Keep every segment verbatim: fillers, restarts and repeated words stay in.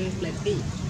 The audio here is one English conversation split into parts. things like this.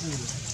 Thank you.